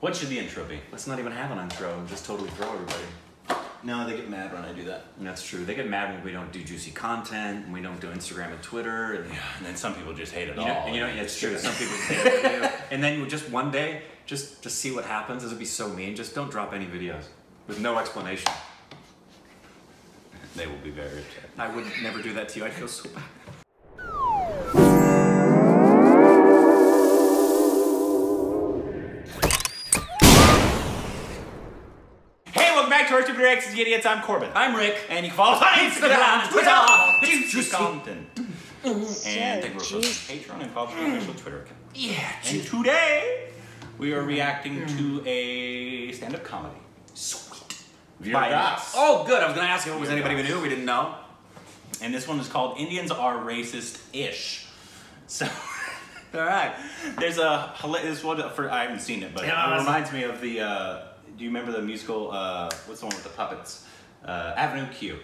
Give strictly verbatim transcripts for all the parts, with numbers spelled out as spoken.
What should the intro be? Let's not even have an intro and just totally throw everybody. No, they get mad when I do that. That's true. They get mad when we don't do juicy content, and we don't do Instagram and Twitter. And, yeah, and then some people just hate it you all. Know, you know, yeah, it's true. Some people just hate it. And then just one day, just, just see what happens. This would be so mean. Just don't drop any videos with no explanation. They will be very upset. I would never do that to you. I feel so bad. Reactions, idiots. I'm Korbin. I'm Rick. And you can follow us on Instagram, Twitter, juicy content. And then we're posting Patreon and follow our official Twitter account. Yeah. And today we are reacting to a stand-up comedy. Sweet. Vir Das. Oh, good. I was going to ask if it was anybody we knew. We didn't know. And this one is called "Indians Are Racist-ish." So, all right. There's a this one for I haven't seen it, but it reminds me of the. Uh, Do you remember the musical, uh, what's the one with the puppets? Uh, Avenue Q.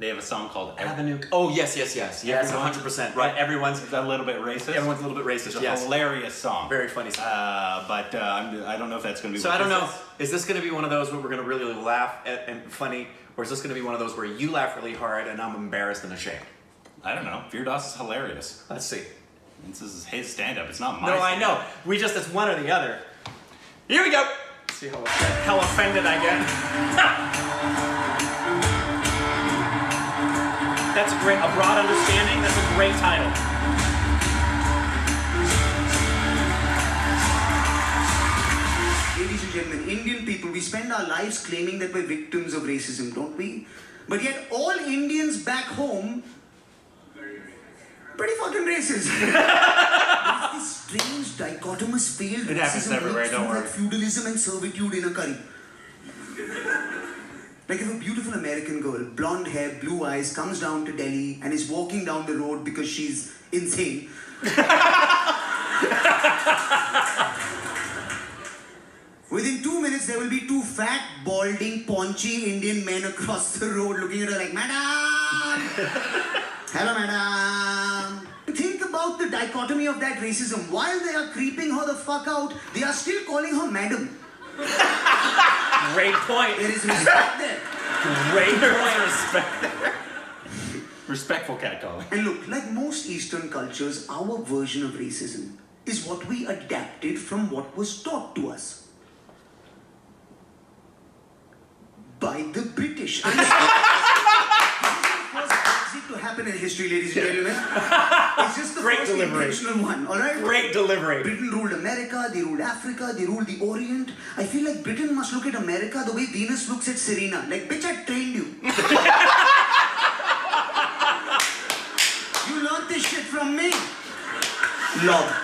They have a song called Avenue Q. Oh, yes, yes, yes. Yes, one hundred percent. Right. Everyone's a little bit racist. Everyone's a little bit racist, it's yes. a hilarious song. Very funny song. Uh, but uh, I'm, I don't know if that's going to be So I don't know. Is. is this going to be one of those where we're going to really laugh at and funny, or is this going to be one of those where you laugh really hard and I'm embarrassed and ashamed? I don't know. Vir Das is hilarious. Let's see. This is his stand-up. It's not my No, I know. We just, it's one or the other. Here we go. See how, how offended I get. That's a great, a broad understanding. That's a great title. Ladies and gentlemen, Indian people, we spend our lives claiming that we're victims of racism, don't we? But yet all Indians back home, pretty fucking racist. This strange dichotomous field. It happens everywhere, don't worry. Like feudalism and servitude in a curry. Like if a beautiful American girl, blonde hair, blue eyes, comes down to Delhi and is walking down the road because she's insane. Within two minutes, there will be two fat, balding, paunchy Indian men across the road looking at her like, "Madam! Hello, madam." Think about the dichotomy of that racism. While they are creeping her the fuck out, they are still calling her madam. Great point. There is respect there. Great point. Respect there. Respectful catcalling. And look, like most Eastern cultures, our version of racism is what we adapted from what was taught to us by the British. To happen in history, ladies and gentlemen. It's just the Great first intentional one, alright? Great delivery. Britain ruled America, they ruled Africa, they ruled the Orient. I feel like Britain must look at America the way Venus looks at Serena. Like, bitch, I trained you. You learned this shit from me. Love.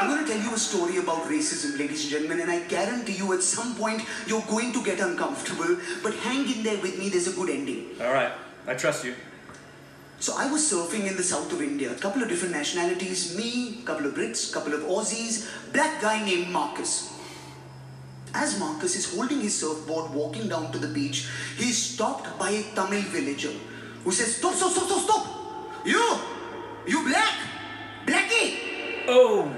I'm going to tell you a story about racism, ladies and gentlemen, and I guarantee you at some point you're going to get uncomfortable, but hang in there with me, there's a good ending. Alright. I trust you. So I was surfing in the south of India. A couple of different nationalities. Me, couple of Brits, couple of Aussies. Black guy named Marcus. As Marcus is holding his surfboard, walking down to the beach, he is stopped by a Tamil villager who says, "Stop, stop, stop, stop, stop! You! You black! Blackie!" Oh.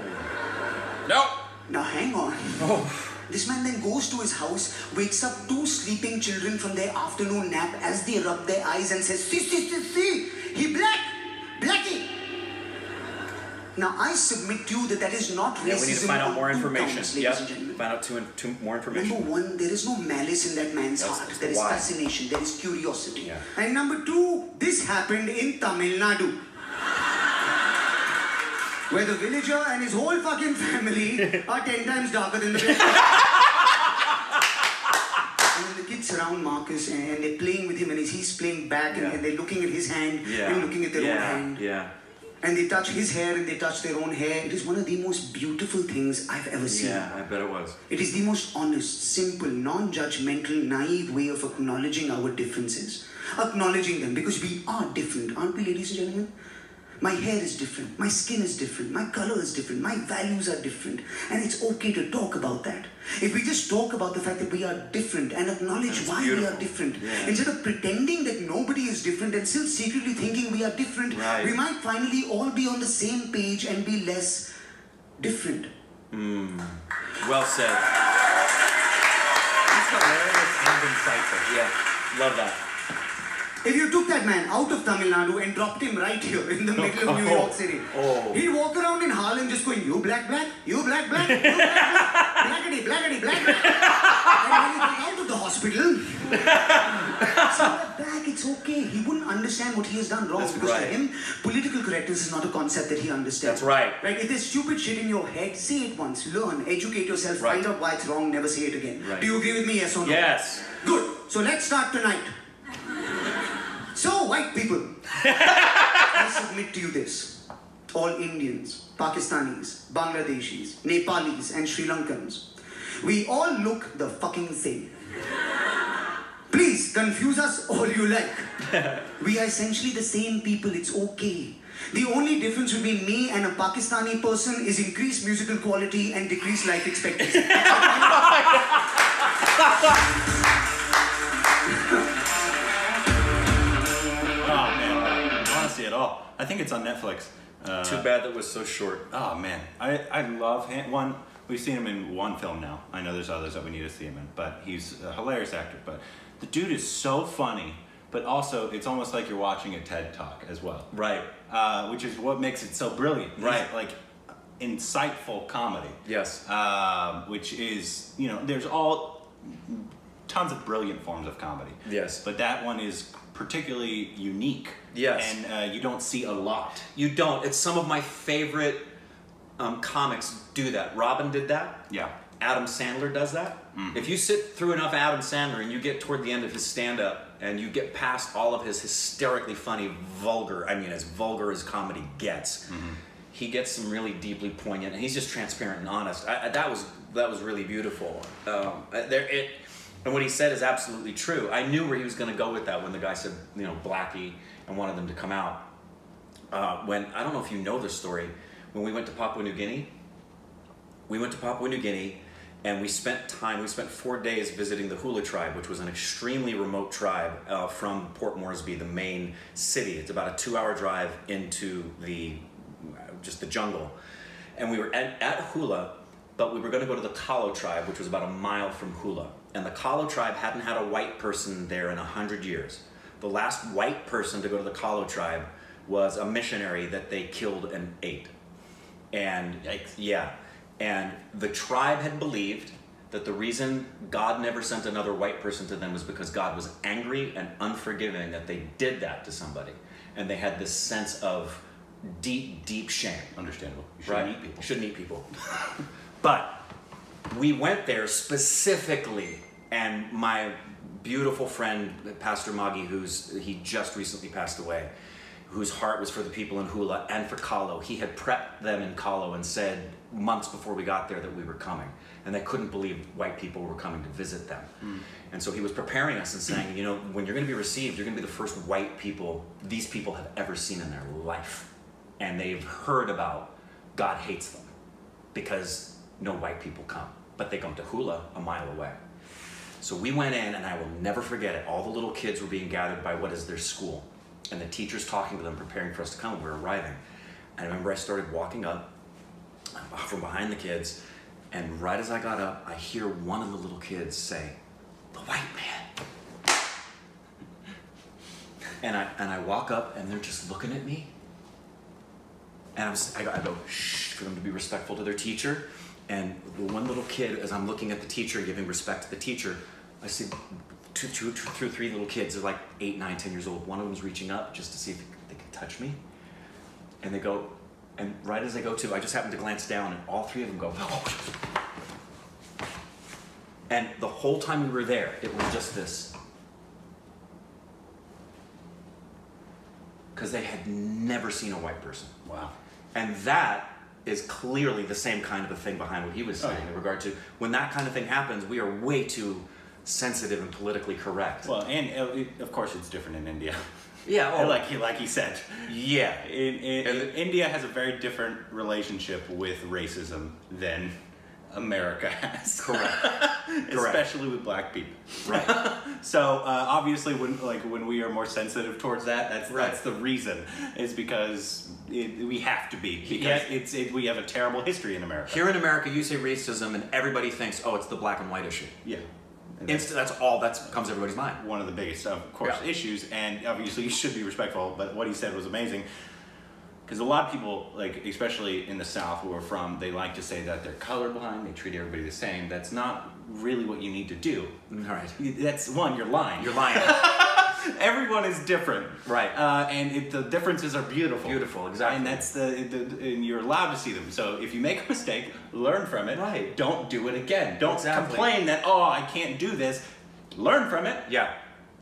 No. Now hang on. Oh. This man then goes to his house, wakes up two sleeping children from their afternoon nap as they rub their eyes and says, "See, see, see, see, he black, blackie." Now I submit to you that that is not racism. Yeah, we need to find out more information. Counts, yep. Find out two, two more information. Number one, there is no malice in that man's that's heart. There is why. Fascination, there is curiosity. Yeah. And number two, this happened in Tamil Nadu, where the villager and his whole fucking family are ten times darker than the villager. And then the kids surround Marcus and they're playing with him and he's playing back yeah. and they're looking at his hand yeah. and looking at their yeah. own hand. Yeah. And they touch his hair and they touch their own hair. It is one of the most beautiful things I've ever seen. Yeah, I bet it was. It is the most honest, simple, non-judgmental, naive way of acknowledging our differences. Acknowledging them because we are different, aren't we, ladies and gentlemen? My hair is different, my skin is different, my color is different, my values are different. And it's okay to talk about that. If we just talk about the fact that we are different and acknowledge That's why beautiful. we are different, yeah. instead of pretending that nobody is different and still secretly thinking we are different, right. we might finally all be on the same page and be less different. Mm. Well said. He's hilarious and insightful. Yeah, love that. If you took that man out of Tamil Nadu and dropped him right here in the middle of New York City, oh. he'd walk around in Harlem just going, you black, black, you black, black, you black, black, blackity, blackity, black, black. And when he got out of the hospital, so back, it's okay. He wouldn't understand what he has done wrong. That's because right. for him, political correctness is not a concept that he understands. That's right. Right? If there's stupid shit in your head, say it once, learn, educate yourself, right. find out why it's wrong, never say it again. Right. Do you agree with me, yes or no? Yes. Good. So let's start tonight. So, white people, I submit to you this. All Indians, Pakistanis, Bangladeshis, Nepalis and Sri Lankans, we all look the fucking same. Please confuse us all you like. We are essentially the same people, it's okay. The only difference between me and a Pakistani person is increased musical quality and decreased life expectancy. At all. I think it's on Netflix. Uh, Too bad that was so short. Oh man, I, I love him. One, we've seen him in one film now. I know there's others that we need to see him in, but he's a hilarious actor. But the dude is so funny, but also it's almost like you're watching a TED Talk as well. Right. Uh, which is what makes it so brilliant. Right. It's like insightful comedy. Yes. Uh, which is, you know, there's all tons of brilliant forms of comedy. Yes. But that one is particularly unique. Yes. And uh, you don't see a lot. You don't. It's some of my favorite um, comics do that. Robin did that. Yeah. Adam Sandler does that. Mm. If you sit through enough Adam Sandler and you get toward the end of his stand-up and you get past all of his hysterically funny, vulgar, I mean as vulgar as comedy gets, mm-hmm. he gets some really deeply poignant, and he's just transparent and honest. I, I, that was that was really beautiful. Um, there, it, and what he said is absolutely true. I knew where he was going to go with that when the guy said, you know, Blackie, and wanted them to come out. Uh, when, I don't know if you know this story, when we went to Papua New Guinea, we went to Papua New Guinea and we spent time, we spent four days visiting the Hula tribe, which was an extremely remote tribe uh, from Port Moresby, the main city. It's about a two hour drive into the, just the jungle. And we were at, at Hula, but we were gonna go to the Kalo tribe, which was about a mile from Hula. And the Kalo tribe hadn't had a white person there in a hundred years. The last white person to go to the Kalo tribe was a missionary that they killed and ate. And yeah, and the tribe had believed that the reason God never sent another white person to them was because God was angry and unforgiving that they did that to somebody. And they had this sense of deep, deep shame. Understandable. You shouldn't right? eat people. Shouldn't eat people. But we went there specifically, and my beautiful friend, Pastor Maggie, who's he just recently passed away, whose heart was for the people in Hula and for Kalo. He had prepped them in Kalo and said months before we got there that we were coming. And they couldn't believe white people were coming to visit them. Mm. And so he was preparing us and saying, you know, when you're going to be received, you're going to be the first white people these people have ever seen in their life. And they've heard about God hates them because no white people come. But they come to Hula a mile away. So we went in, and I will never forget it. All the little kids were being gathered by what is their school, and the teachers talking to them, preparing for us to come, and we were arriving. And I remember I started walking up from behind the kids, and right as I got up, I hear one of the little kids say, "The white man." And I, and I walk up, and they're just looking at me. And I, was, I, go, I go, shh, for them to be respectful to their teacher. And one little kid, as I'm looking at the teacher, giving respect to the teacher, I see two, two, two, two three little kids. They're like eight, nine, ten years old. One of them's reaching up just to see if they can touch me. And they go, and right as they go to, I just happen to glance down, and all three of them go, oh. And the whole time we were there, it was just this. Because they had never seen a white person. Wow. And that is clearly the same kind of a thing behind what he was saying oh, yeah. in regard to when that kind of thing happens, we are way too sensitive and politically correct. Well, and uh, it, of course it's different in India. Yeah. Oh. like, he, like he said. Yeah. In, in, in, the, India has a very different relationship with racism than America has. Correct. especially with black people. Right. So uh, obviously, when like when we are more sensitive towards that, that's right. that's the reason. Is because it, we have to be because yeah. it's it, we have a terrible history in America. Here in America, you say racism, and everybody thinks, oh, it's the black and white issue. Yeah. Inst that's all that comes to everybody's mind. One of the biggest, of course, yeah. issues, and obviously you should be respectful, but what he said was amazing. Because a lot of people, like especially in the South where we're from, they like to say that they're colorblind, they treat everybody the same. That's not really what you need to do. All right. That's, one, you're lying. You're lying. Everyone is different. Right. Uh, and it, the differences are beautiful. Beautiful, exactly. And that's the, the, and you're allowed to see them. So if you make a mistake, learn from it. Right. Don't do it again. Don't exactly. complain that, oh, I can't do this. Learn from it. Yeah.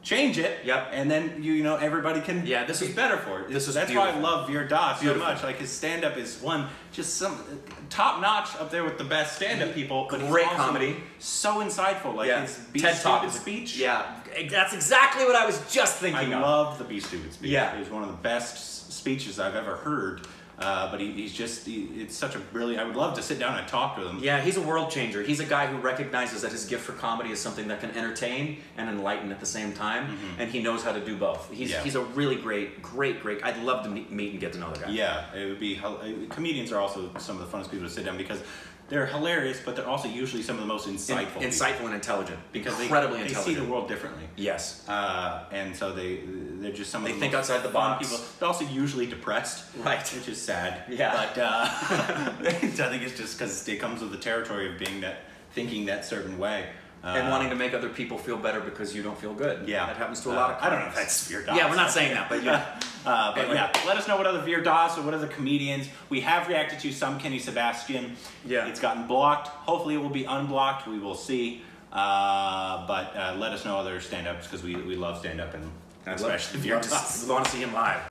Change it. Yep. And then, you, you know, everybody can yeah, this be is, better for it. This is That's beautiful. Why I love Vir Das so much. Like, his stand-up is one, just some, top-notch up there with the best stand-up people. But great comedy. So insightful. Like, yeah. his Be Stupid speech. Yeah. That's exactly what I was just thinking I of. I love the Be Stupid speech. Yeah. It was one of the best speeches I've ever heard. Uh, but he, he's just, he, it's such a brilliant, I would love to sit down and talk to him. Yeah, he's a world changer. He's a guy who recognizes that his gift for comedy is something that can entertain and enlighten at the same time. Mm-hmm. And he knows how to do both. He's, yeah. he's a really great, great, great, I'd love to meet and get to know the guy. Yeah, it would be, comedians are also some of the funnest people to sit down because they're hilarious, but they're also usually some of the most insightful. In, insightful and intelligent. Because Incredibly they, they intelligent. see the world differently. Yes. Uh, and so they, they're just some of they the think most outside the box. People. They're also usually depressed. Right. Which is sad. Yeah. But uh, I think it's just because it comes with the territory of being that, thinking that certain way. Uh, and wanting to make other people feel better because you don't feel good. Yeah. That happens to a uh, lot of comics. I don't know if that's Vir Das. Yeah, we're not saying that, but yeah. uh, but anyway. yeah, let us know what other Vir Das or what other comedians. We have reacted to some Kenny Sebastian. Yeah. It's gotten blocked. Hopefully it will be unblocked. We will see. Uh, but uh, let us know other stand-ups because we, we love stand-up and especially Vir Das. We want to see him live.